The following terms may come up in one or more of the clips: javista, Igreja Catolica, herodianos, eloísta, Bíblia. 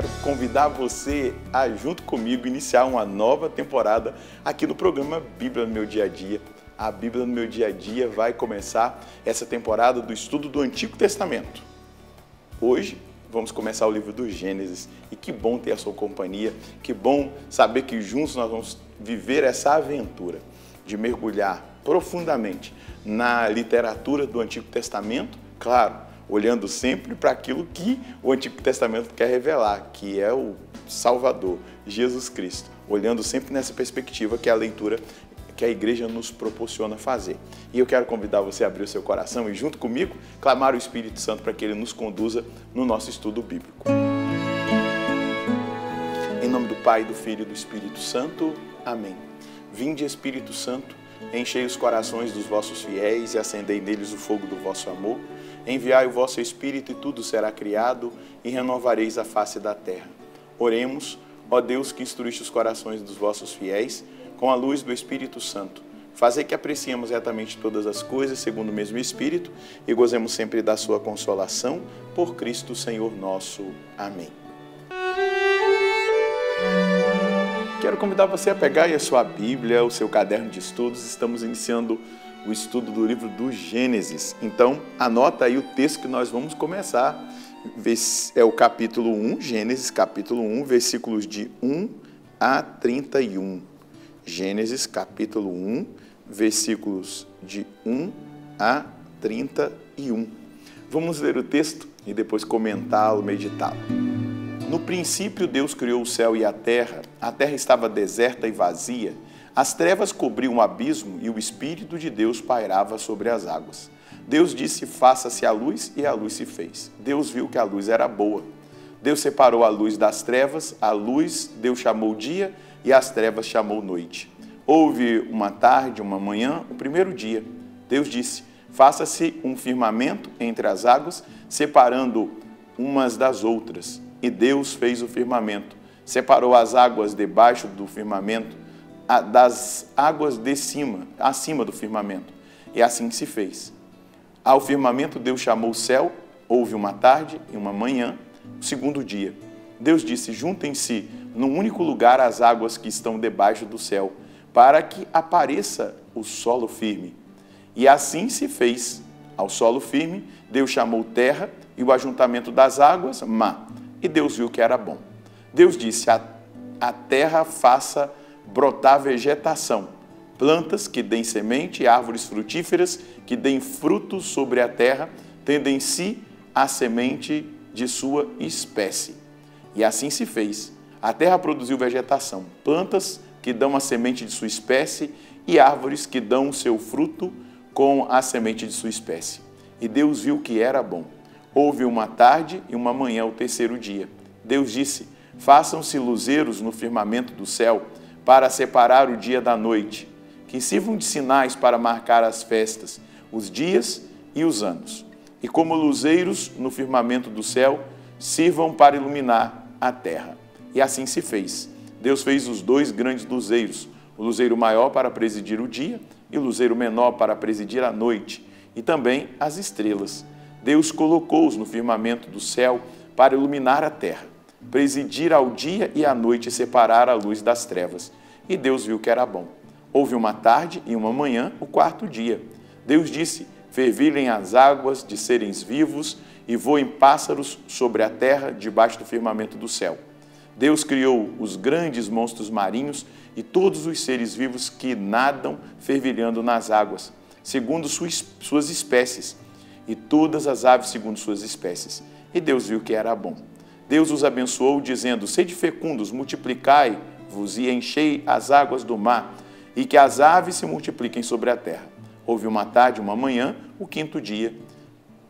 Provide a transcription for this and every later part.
Quero convidar você a, junto comigo, iniciar uma nova temporada aqui no programa Bíblia no Meu Dia a Dia. A Bíblia no Meu Dia a Dia vai começar essa temporada do estudo do Antigo Testamento. Hoje vamos começar o livro do Gênesis e que bom ter a sua companhia, que bom saber que juntos nós vamos viver essa aventura de mergulhar profundamente na literatura do Antigo Testamento, claro, olhando sempre para aquilo que o Antigo Testamento quer revelar, que é o Salvador, Jesus Cristo, olhando sempre nessa perspectiva que é a leitura que a igreja nos proporciona fazer. E eu quero convidar você a abrir o seu coração e, junto comigo, clamar o Espírito Santo para que ele nos conduza no nosso estudo bíblico. Em nome do Pai, do Filho e do Espírito Santo. Amém. Vinde, Espírito Santo, enchei os corações dos vossos fiéis e acendei neles o fogo do vosso amor. Enviai o vosso Espírito e tudo será criado e renovareis a face da terra. Oremos, ó Deus que instruíste os corações dos vossos fiéis, com a luz do Espírito Santo. Fazer que apreciemos retamente todas as coisas, segundo o mesmo Espírito, e gozemos sempre da sua consolação, por Cristo Senhor nosso. Amém. Quero convidar você a pegar aí a sua Bíblia, o seu caderno de estudos. Estamos iniciando o estudo do livro do Gênesis. Então, anota aí o texto que nós vamos começar. É o capítulo 1, Gênesis, capítulo 1, versículos de 1 a 31. Gênesis, capítulo 1, versículos de 1 a 31. Vamos ler o texto e depois comentá-lo, meditá-lo. No princípio, Deus criou o céu e a terra estava deserta e vazia, as trevas cobriam o abismo e o Espírito de Deus pairava sobre as águas. Deus disse, faça-se a luz, e a luz se fez. Deus viu que a luz era boa. Deus separou a luz das trevas, a luz Deus chamou dia, e as trevas chamou noite. Houve uma tarde, uma manhã, o primeiro dia. Deus disse, faça-se um firmamento entre as águas, separando umas das outras. E Deus fez o firmamento, separou as águas debaixo do firmamento das águas de cima, acima do firmamento. E assim se fez. Ao firmamento Deus chamou o céu, houve uma tarde e uma manhã, o segundo dia. Deus disse, juntem-se num único lugar as águas que estão debaixo do céu, para que apareça o solo firme. E assim se fez. Ao solo firme, Deus chamou terra e o ajuntamento das águas, mar. E Deus viu que era bom. Deus disse, a terra faça brotar vegetação, plantas que deem semente, árvores frutíferas que deem frutos sobre a terra, tendo em si a semente de sua espécie. E assim se fez. A terra produziu vegetação, plantas que dão a semente de sua espécie e árvores que dão o seu fruto com a semente de sua espécie. E Deus viu que era bom. Houve uma tarde e uma manhã, o terceiro dia. Deus disse, façam-se luzeiros no firmamento do céu para separar o dia da noite, que sirvam de sinais para marcar as festas, os dias e os anos. E como luzeiros no firmamento do céu, sirvam para iluminar a terra. E assim se fez. Deus fez os dois grandes luzeiros, o luzeiro maior para presidir o dia e o luzeiro menor para presidir a noite, e também as estrelas. Deus colocou-os no firmamento do céu para iluminar a terra, presidir ao dia e à noite e separar a luz das trevas. E Deus viu que era bom. Houve uma tarde e uma manhã, o quarto dia. Deus disse, fervilhem as águas de seres vivos e voem pássaros sobre a terra debaixo do firmamento do céu. Deus criou os grandes monstros marinhos e todos os seres vivos que nadam fervilhando nas águas, segundo suas espécies, e todas as aves segundo suas espécies. E Deus viu que era bom. Deus os abençoou, dizendo, sede fecundos, multiplicai-vos e enchei as águas do mar, e que as aves se multipliquem sobre a terra. Houve uma tarde, uma manhã, o quinto dia.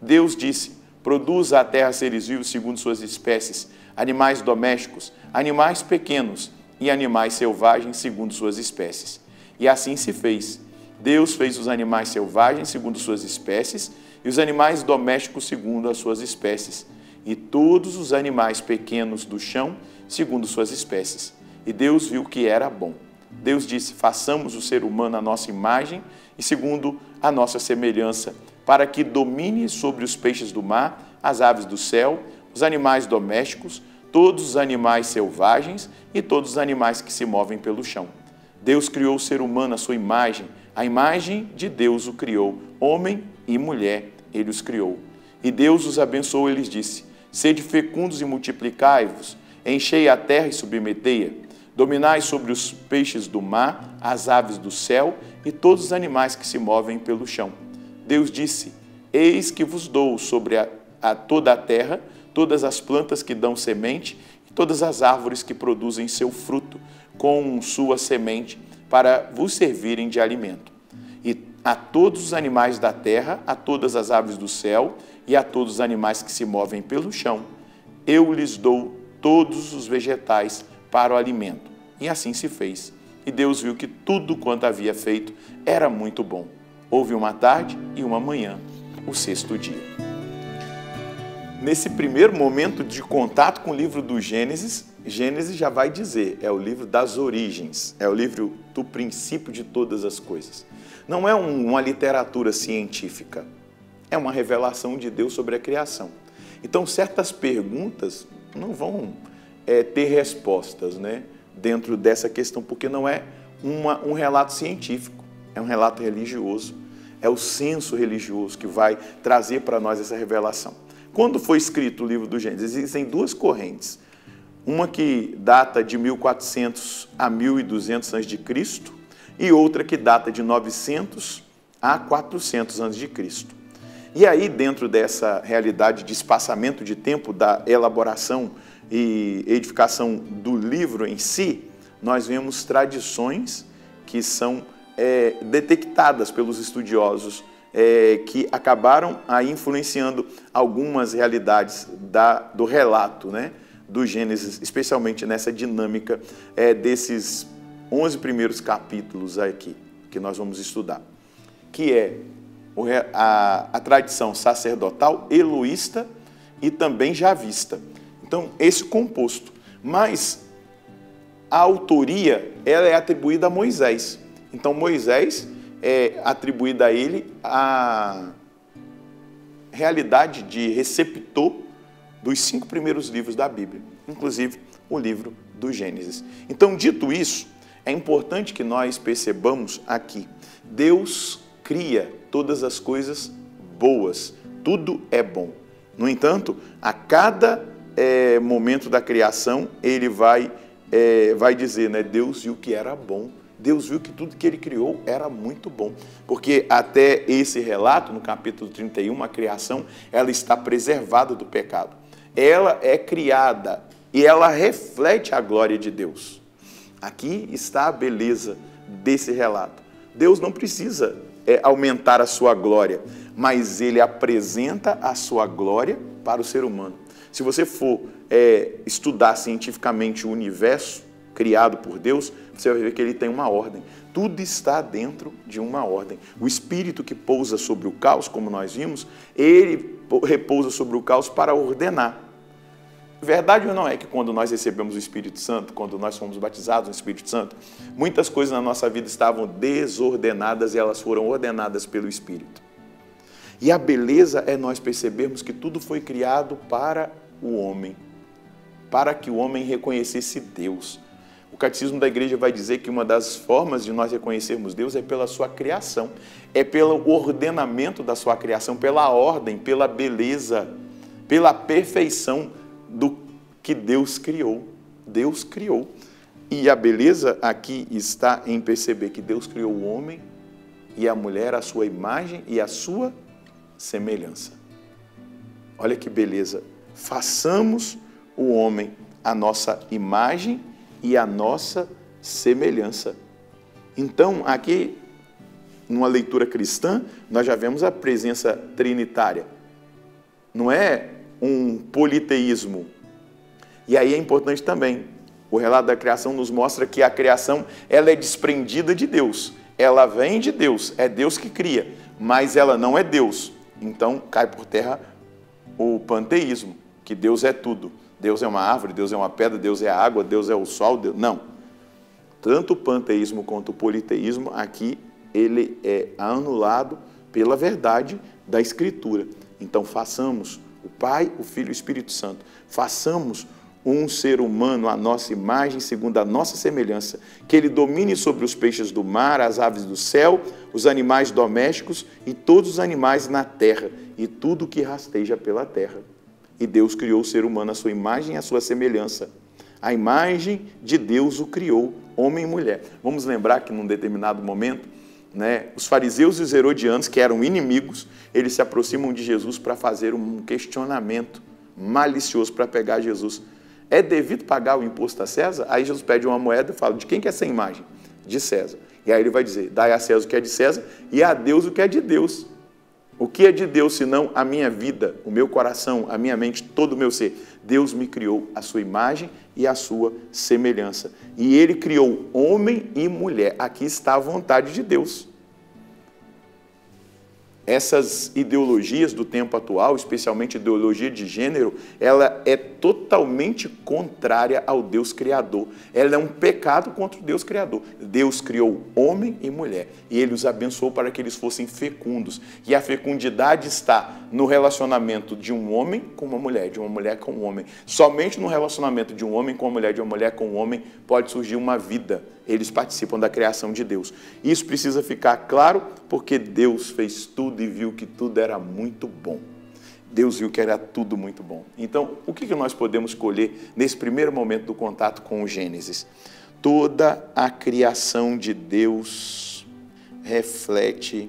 Deus disse, produza a terra seres vivos segundo suas espécies, animais domésticos, animais pequenos e animais selvagens segundo suas espécies. E assim se fez. Deus fez os animais selvagens segundo suas espécies e os animais domésticos segundo as suas espécies, e todos os animais pequenos do chão segundo suas espécies. E Deus viu que era bom. Deus disse, façamos o ser humano à nossa imagem e segundo a nossa semelhança, para que domine sobre os peixes do mar, as aves do céu, os animais domésticos, todos os animais selvagens e todos os animais que se movem pelo chão. Deus criou o ser humano à sua imagem, a imagem de Deus o criou, homem e mulher ele os criou. E Deus os abençoou e lhes disse, sede fecundos e multiplicai-vos, enchei a terra e submetei-a, dominai sobre os peixes do mar, as aves do céu e todos os animais que se movem pelo chão. Deus disse, eis que vos dou sobre toda a terra, todas as plantas que dão semente e todas as árvores que produzem seu fruto, com sua semente, para vos servirem de alimento. E a todos os animais da terra, a todas as aves do céu e a todos os animais que se movem pelo chão, eu lhes dou todos os vegetais para o alimento. E assim se fez. E Deus viu que tudo quanto havia feito era muito bom. Houve uma tarde e uma manhã, o sexto dia. Nesse primeiro momento de contato com o livro do Gênesis, Gênesis já vai dizer, é o livro das origens, é o livro do princípio de todas as coisas. Não é uma literatura científica, é uma revelação de Deus sobre a criação. Então, certas perguntas não vão ter respostas, né, dentro dessa questão, porque não é um relato científico, é um relato religioso, é o senso religioso que vai trazer para nós essa revelação. Quando foi escrito o livro do Gênesis, existem duas correntes. Uma que data de 1400 a 1200 a.C. e outra que data de 900 a 400 a.C. E aí, dentro dessa realidade de espaçamento de tempo, da elaboração e edificação do livro em si, nós vemos tradições que são detectadas pelos estudiosos que acabaram aí influenciando algumas realidades do relato, né, do Gênesis, especialmente nessa dinâmica desses 11 primeiros capítulos aqui, que nós vamos estudar, que é a tradição sacerdotal, eloísta e também javista. Então, esse composto. Mas a autoria, ela é atribuída a Moisés. Então, Moisés... é atribuída a ele a realidade de receptor dos 5 primeiros livros da Bíblia, inclusive o livro do Gênesis. Então, dito isso, é importante que nós percebamos aqui, Deus cria todas as coisas boas, tudo é bom. No entanto, a cada momento da criação, ele vai dizer, né, Deus viu que era bom. Deus viu que tudo que ele criou era muito bom, porque até esse relato, no capítulo 31, a criação, ela está preservada do pecado. Ela é criada e ela reflete a glória de Deus. Aqui está a beleza desse relato. Deus não precisa aumentar a sua glória, mas ele apresenta a sua glória para o ser humano. Se você for estudar cientificamente o universo, criado por Deus, você vai ver que ele tem uma ordem. Tudo está dentro de uma ordem. O espírito que pousa sobre o caos, como nós vimos, ele repousa sobre o caos para ordenar. Verdade ou não é que quando nós recebemos o Espírito Santo, quando nós fomos batizados no Espírito Santo, muitas coisas na nossa vida estavam desordenadas e elas foram ordenadas pelo Espírito. E a beleza é nós percebermos que tudo foi criado para o homem, para que o homem reconhecesse Deus. O Catecismo da Igreja vai dizer que uma das formas de nós reconhecermos Deus é pela sua criação, é pelo ordenamento da sua criação, pela ordem, pela beleza, pela perfeição do que Deus criou. Deus criou. E a beleza aqui está em perceber que Deus criou o homem e a mulher à sua imagem e à sua semelhança. Olha que beleza. Façamos o homem à nossa imagem e a nossa semelhança. Então, aqui, numa leitura cristã, nós já vemos a presença trinitária. Não é um politeísmo. E aí é importante também, o relato da criação nos mostra que a criação, ela é desprendida de Deus. Ela vem de Deus, é Deus que cria, mas ela não é Deus. Então, cai por terra o panteísmo, que Deus é tudo. Deus é uma árvore, Deus é uma pedra, Deus é a água, Deus é o sol, Deus... não. Tanto o panteísmo quanto o politeísmo, aqui, ele é anulado pela verdade da Escritura. Então, façamos o Pai, o Filho e o Espírito Santo. Façamos um ser humano à nossa imagem, segundo a nossa semelhança, que ele domine sobre os peixes do mar, as aves do céu, os animais domésticos e todos os animais na terra e tudo que rasteja pela terra. E Deus criou o ser humano à sua imagem e à sua semelhança. A imagem de Deus o criou, homem e mulher. Vamos lembrar que num determinado momento, os fariseus e os herodianos, que eram inimigos, eles se aproximam de Jesus para fazer um questionamento malicioso para pegar Jesus. É devido pagar o imposto a César? Aí Jesus pede uma moeda e fala, de quem que é essa imagem? De César. E aí ele vai dizer, dai a César o que é de César e a Deus o que é de Deus. O que é de Deus senão a minha vida, o meu coração, a minha mente, todo o meu ser? Deus me criou a sua imagem e a sua semelhança. E ele criou homem e mulher. Aqui está a vontade de Deus. Essas ideologias do tempo atual, especialmente a ideologia de gênero, ela é totalmente contrária ao Deus Criador. Ela é um pecado contra o Deus Criador. Deus criou homem e mulher e ele os abençoou para que eles fossem fecundos. E a fecundidade está no relacionamento de um homem com uma mulher, de uma mulher com um homem. Somente no relacionamento de um homem com uma mulher, de uma mulher com um homem, pode surgir uma vida. Eles participam da criação de Deus. Isso precisa ficar claro, porque Deus fez tudo e viu que tudo era muito bom. Deus viu que era tudo muito bom. Então, o que nós podemos colher nesse primeiro momento do contato com o Gênesis? Toda a criação de Deus reflete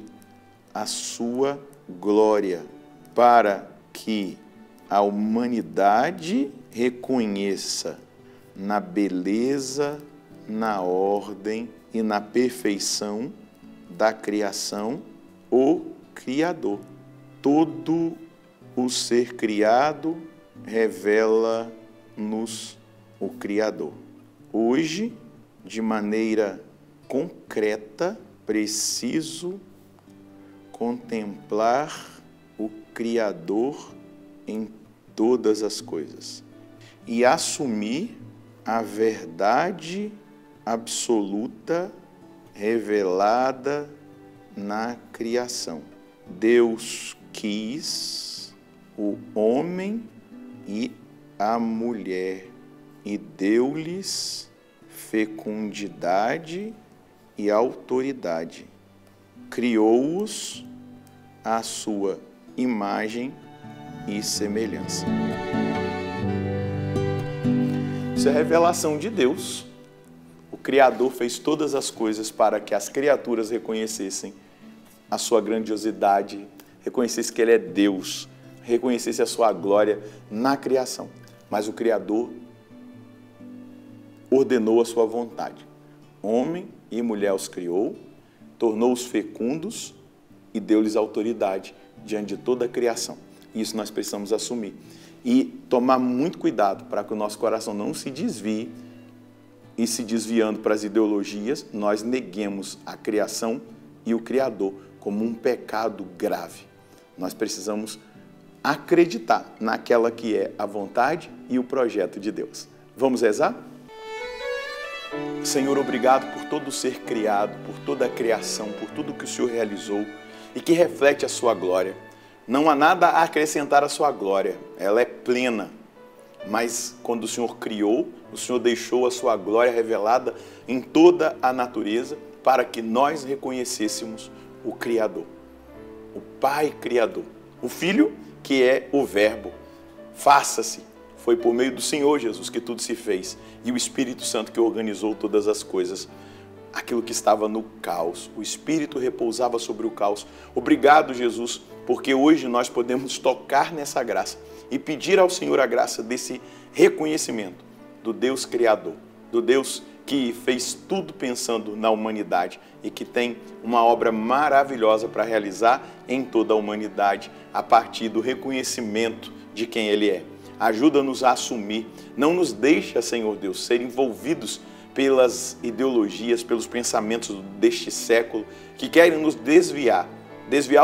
a sua glória, para que a humanidade reconheça na beleza, na ordem e na perfeição da criação, o Criador. Todo o ser criado revela-nos o Criador. Hoje, de maneira concreta, preciso contemplar o Criador em todas as coisas e assumir a verdade absoluta revelada na criação. Deus quis o homem e a mulher e deu-lhes fecundidade e autoridade. Criou-os à sua imagem e semelhança. Isso é revelação de Deus. O Criador fez todas as coisas para que as criaturas reconhecessem a sua grandiosidade, reconhecessem que Ele é Deus, reconhecessem a sua glória na criação. Mas o Criador ordenou a sua vontade. Homem e mulher os criou, tornou-os fecundos e deu-lhes autoridade diante de toda a criação. Isso nós precisamos assumir e tomar muito cuidado para que o nosso coração não se desvie e, se desviando para as ideologias, nós neguemos a criação e o Criador como um pecado grave. Nós precisamos acreditar naquela que é a vontade e o projeto de Deus. Vamos rezar? Senhor, obrigado por todo o ser criado, por toda a criação, por tudo que o Senhor realizou e que reflete a sua glória. Não há nada a acrescentar à sua glória, ela é plena. Mas quando o Senhor criou, o Senhor deixou a sua glória revelada em toda a natureza para que nós reconhecêssemos o Criador, o Pai Criador, o Filho que é o Verbo. Faça-se. Foi por meio do Senhor Jesus que tudo se fez e o Espírito Santo que organizou todas as coisas. Aquilo que estava no caos, o Espírito repousava sobre o caos. Obrigado, Jesus, porque hoje nós podemos tocar nessa graça e pedir ao Senhor a graça desse reconhecimento do Deus Criador, do Deus que fez tudo pensando na humanidade e que tem uma obra maravilhosa para realizar em toda a humanidade a partir do reconhecimento de quem Ele é. Ajuda-nos a assumir, não nos deixa, Senhor Deus, ser envolvidos pelas ideologias, pelos pensamentos deste século, que querem nos desviar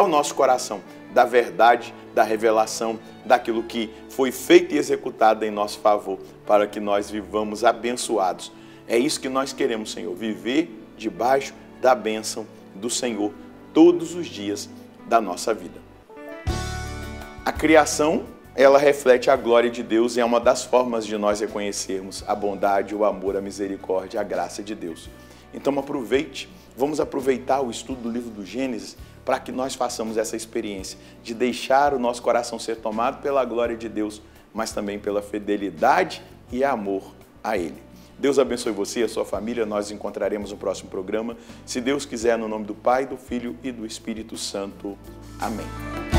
o nosso coração da verdade, da revelação, daquilo que foi feito e executado em nosso favor, para que nós vivamos abençoados. É isso que nós queremos, Senhor, viver debaixo da bênção do Senhor todos os dias da nossa vida. A criação ela reflete a glória de Deus e é uma das formas de nós reconhecermos a bondade, o amor, a misericórdia, a graça de Deus. Então aproveite, vamos aproveitar o estudo do livro do Gênesis para que nós façamos essa experiência de deixar o nosso coração ser tomado pela glória de Deus, mas também pela fidelidade e amor a Ele. Deus abençoe você e a sua família, nós nos encontraremos no próximo programa, se Deus quiser, no nome do Pai, do Filho e do Espírito Santo. Amém.